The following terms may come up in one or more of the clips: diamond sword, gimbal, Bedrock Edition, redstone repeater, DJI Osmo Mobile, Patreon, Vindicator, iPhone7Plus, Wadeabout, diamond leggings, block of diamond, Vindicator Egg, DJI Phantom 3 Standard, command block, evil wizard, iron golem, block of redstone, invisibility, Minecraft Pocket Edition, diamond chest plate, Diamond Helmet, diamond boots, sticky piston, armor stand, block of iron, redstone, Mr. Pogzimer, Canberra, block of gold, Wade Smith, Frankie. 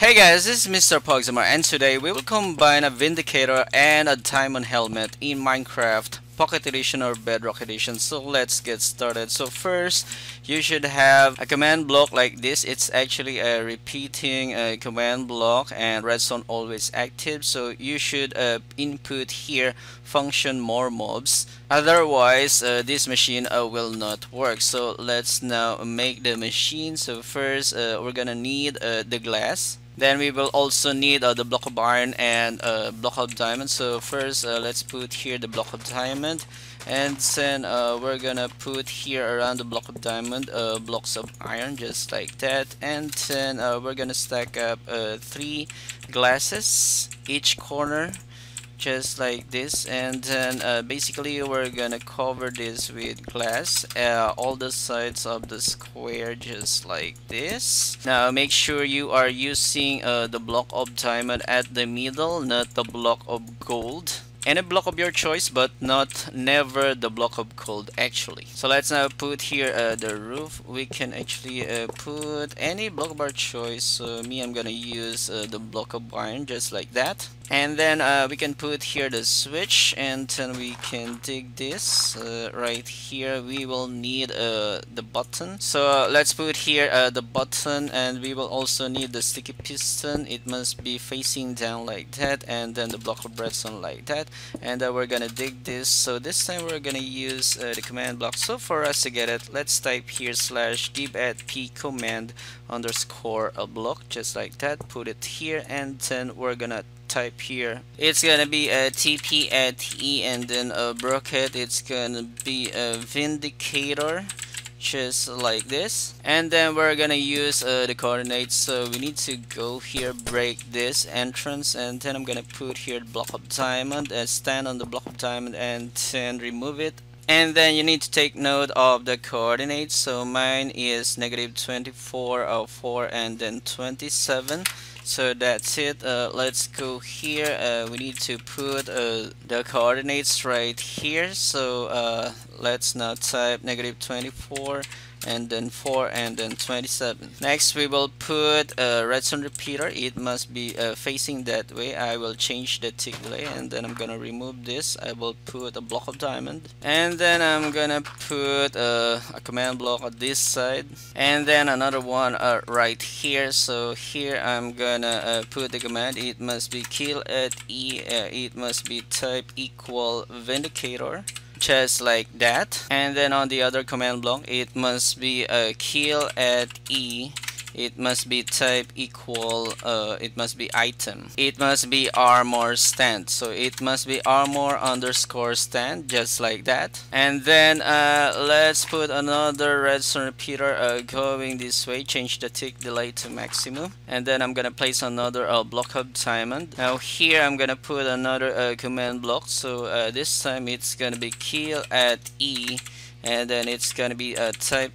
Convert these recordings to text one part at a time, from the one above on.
Hey guys, this is Mr. Pogzimer, and today we will combine a Vindicator and a Diamond Helmet in Minecraft Pocket Edition or Bedrock Edition. So let's get started. So first, you should have a command block like this. It's actually a repeating command block, and redstone always active. So you should input here function more mobs. Otherwise, this machine will not work. So let's now make the machine. So first, we're gonna need the glass. Then we will also need the block of iron and block of diamond. So first, let's put here the block of diamond, and then we're gonna put here around the block of diamond blocks of iron, just like that. And then we're gonna stack up 3 glasses each corner, just like this. And then basically we're gonna cover this with glass all the sides of the square, just like this. Now make sure you are using the block of diamond at the middle, not the block of gold. Any block of your choice, but never the block of gold actually. So let's now put here the roof. We can actually put any block of our choice. So me, I'm gonna use the block of iron, just like that. And then we can put here the switch, and then we can dig this right here. We will need the button. So let's put here the button, and we will also need the sticky piston. It must be facing down like that, and then the block of redstone like that. And we're gonna dig this. So this time we're gonna use the command block. So for us to get it, let's type here /div@p command_block, just like that. Put it here, and then we're gonna type here, it's gonna be a tp@e, and then a bracket, it's gonna be a Vindicator, just like this. And then we're gonna use the coordinates. So we need to go here, break this entrance, and then I'm gonna put here block of diamond, stand on the block of diamond, and then remove it. And then you need to take note of the coordinates. So mine is -24, 4, and then 27. So that's it. Let's go here. We need to put the coordinates right here. So let's now type -24 and then 4 and then 27. Next we will put a redstone repeater. It must be facing that way. I will change the tick delay, and then I'm gonna remove this. I will put a block of diamond, and then I'm gonna put a command block on this side, and then another one right here. So here I'm gonna put the command. It must be kill@e. It must be type =Vindicator, just like that. And then on the other command block, it must be a kill@e. It must be type =, it must be item. It must be armor stand. So it must be armor_stand, just like that. And then let's put another redstone repeater going this way. Change the tick delay to maximum. And then I'm gonna place another block of diamond. Now here I'm gonna put another command block. So this time it's gonna be kill@e, and then it's gonna be a type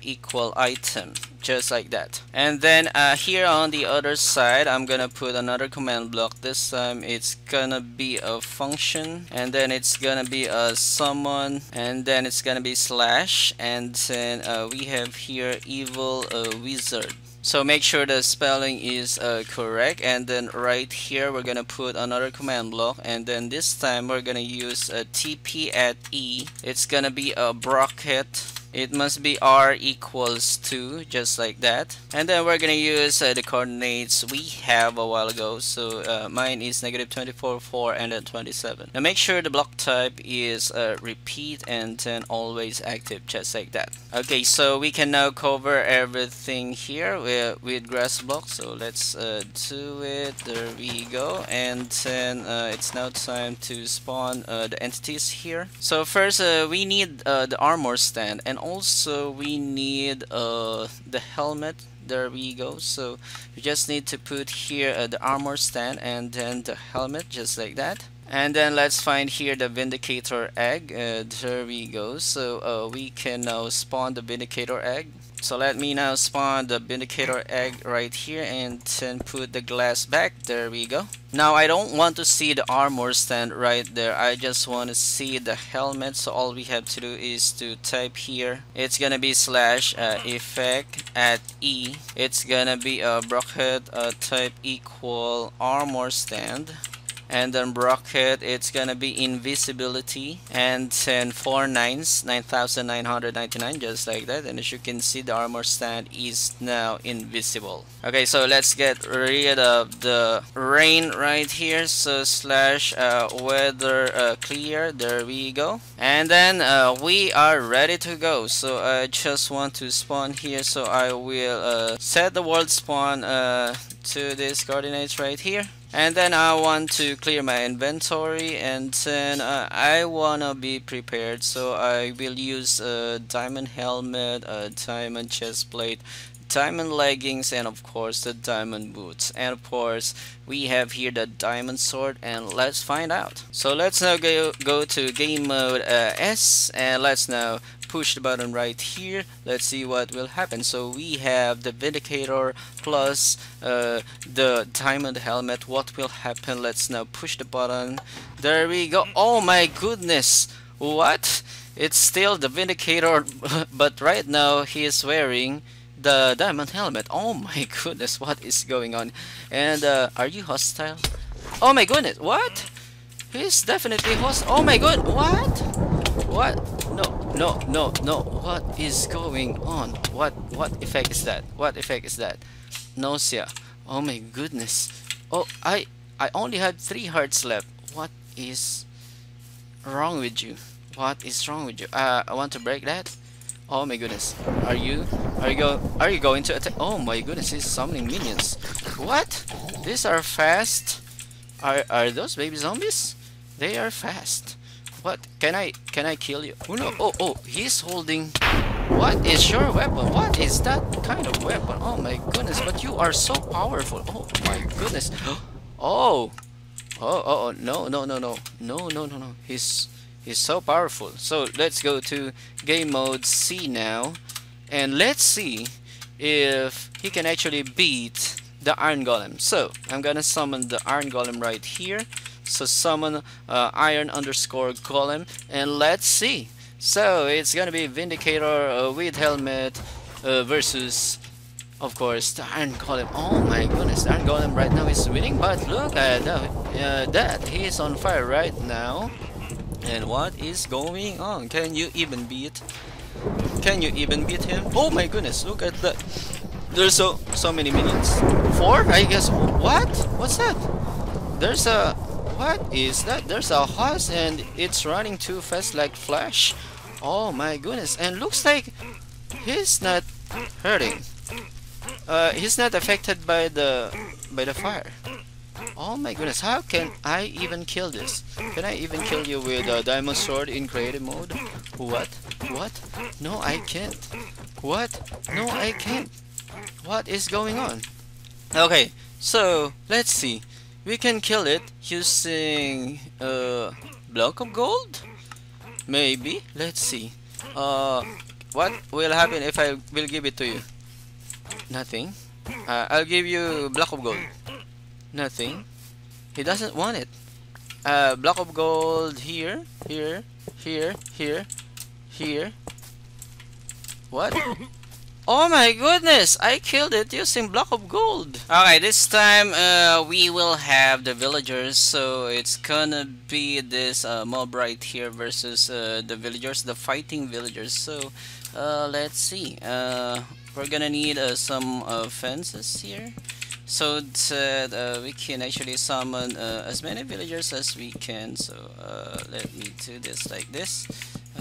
=item, just like that. And then here on the other side, I'm gonna put another command block. This time it's gonna be a function, and then it's gonna be a summon, and then it's gonna be /, and then we have here evil wizard. So make sure the spelling is correct. And then right here we're gonna put another command block, and then this time we're gonna use a tp@e. It's gonna be a bracket. It must be r = 2, just like that. And then we're gonna use the coordinates we have a while ago. So mine is -24, 4, and then 27. Now make sure the block type is repeat, and then always active, just like that. Okay, so we can now cover everything here with grass block. So let's do it. There we go. And then it's now time to spawn the entities here. So first we need the armor stand, and also we need the helmet. There we go. So you just need to put here the armor stand, and then the helmet, just like that. And then let's find here the Vindicator Egg. There we go. So we can now spawn the Vindicator Egg. So let me now spawn the Vindicator egg right here and then put the glass back. There we go. Now I don't want to see the armor stand right there. I just want to see the helmet. So all we have to do is to type here. It's gonna be /effect@e. It's gonna be a bracket type equal armor stand. And then bracket, it's gonna be invisibility, and then 4 nines, 9,999, just like that. And as you can see, the armor stand is now invisible. Okay, so let's get rid of the rain right here. So /weather clear, there we go. And then we are ready to go. So I just want to spawn here. So I will set the world spawn to these coordinates right here. And then I want to clear my inventory, and then I want to be prepared. So I will use a diamond helmet, a diamond chest plate, diamond leggings, and of course the diamond boots. And of course we have here the diamond sword, and let's find out. So let's now go to game mode S, and let's now push the button right here. Let's see what will happen. So we have the Vindicator plus the diamond helmet. What will happen? Let's now push the button. There we go. Oh my goodness, what? It's still the Vindicator, but right now he is wearing the diamond helmet. Oh my goodness, what is going on? And are you hostile? Oh my goodness, what? He's definitely hostile. Oh my god, what? What? No. What is going on? What effect is that? What effect is that? Nausea. Oh my goodness. Oh, I only had 3 hearts left. What is wrong with you? What is wrong with you? I want to break that. Oh my goodness. Are you going to attack? Oh my goodness, he's summoning minions. What? These are fast. Are those baby zombies? They are fast. What? Can I kill you? Oh no! Oh, he's holding. What is your weapon? What is that kind of weapon? Oh my goodness! But you are so powerful! Oh my goodness! Oh! No! He's so powerful. So let's go to game mode C now, and let's see if he can actually beat the iron golem. So I'm gonna summon the iron golem right here. So summon iron_golem, and let's see. So it's gonna be Vindicator with helmet versus, of course, the iron golem. Oh my goodness, the iron golem right now is winning, but look at that, he is on fire right now. And what is going on? Can you even beat him? Oh my goodness, look at that. There's so many minions. 4, I guess. What? What's that? There's a... what is that? There's a horse, and it's running too fast like Flash. Oh my goodness, and looks like he's not hurting. He's not affected by the fire. Oh my goodness, how can I even kill this? Can I even kill you with a diamond sword in creative mode? What? No, I can't. What is going on? Okay, so let's see. We can kill it using a block of gold? Maybe. Let's see. What will happen if I will give it to you? Nothing. I'll give you block of gold. Nothing. He doesn't want it. Block of gold here. What? Oh my goodness, I killed it using block of gold. Alright, this time we will have the villagers. So it's gonna be this mob right here versus the villagers, the fighting villagers. So let's see. We're gonna need some fences here, so that we can actually summon as many villagers as we can. So let me do this like this.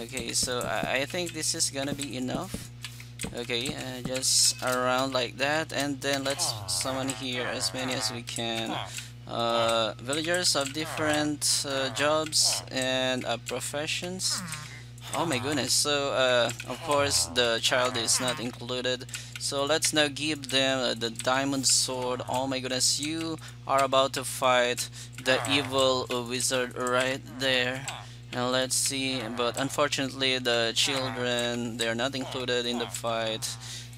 Okay, so I think this is gonna be enough. Okay, just around like that, and then let's summon here as many as we can. Villagers of different jobs and professions. Oh my goodness, so of course the child is not included. So let's now give them the diamond sword. Oh my goodness, you are about to fight the evil wizard right there. And let's see, but unfortunately the children, they're not included in the fight.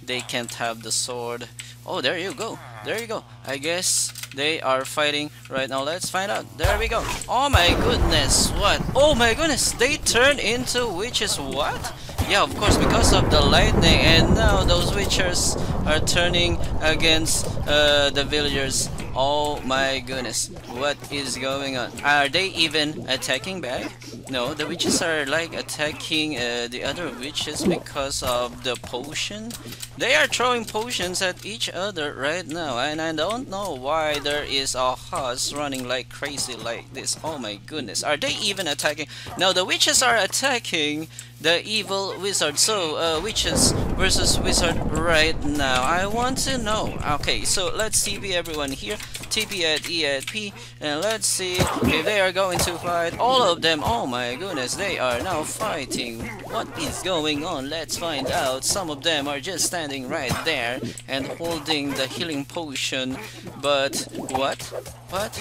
they can't have the sword. Oh, there you go. There you go. I guess they are fighting right now. Let's find out. There we go. Oh my goodness. What? Oh my goodness. They turn into witches. What? Yeah, of course, because of the lightning. And now those witches are turning against the villagers. Oh my goodness. What is going on? Are they even attacking back? No, the witches are like attacking the other witches because of the potion. They are throwing potions at each other right now, and I don't know why there is a horse running like crazy like this. Oh my goodness, are they even attacking? Now the witches are attacking the evil wizard. So witches versus wizard right now. I want to know. Okay, so let's TP everyone here. TP at E at P, and let's see if they are going to fight. All of them. Oh my goodness, they are now fighting. What is going on? Let's find out. Some of them are just standing right there and holding the healing potion. But what? What?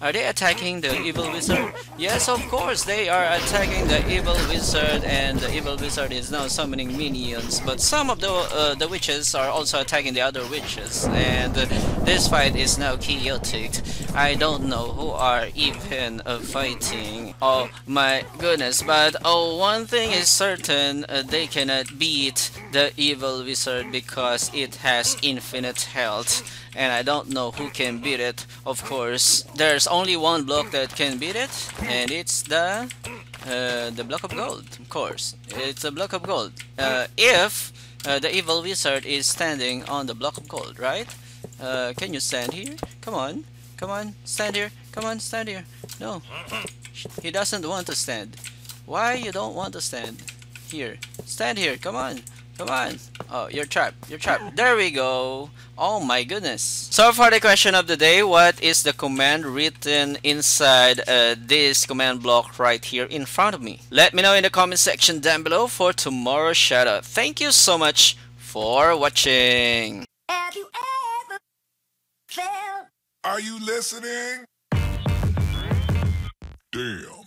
Are they attacking the evil wizard? Yes, of course they are attacking the evil wizard, and the evil wizard is now summoning minions. But some of the witches are also attacking the other witches, and this fight is now chaotic. I don't know who are even fighting. Oh my goodness. But oh, one thing is certain, they cannot beat the evil wizard because it has infinite health, and I don't know who can beat it. Of course, there's only one block that can beat it, and it's the block of gold. Of course, it's a block of gold. If the evil wizard is standing on the block of gold, right? Can you stand here? Come on, come on, stand here. Come on, stand here. No, he doesn't want to stand. Why you don't want to stand here? Stand here. Come on. Come on. Oh, you're trapped. You're trapped. There we go. Oh my goodness. So for the question of the day, what is the command written inside this command block right here in front of me? Let me know in the comment section down below for tomorrow's shoutout. Thank you so much for watching. Have you ever felt? Are you listening? Damn.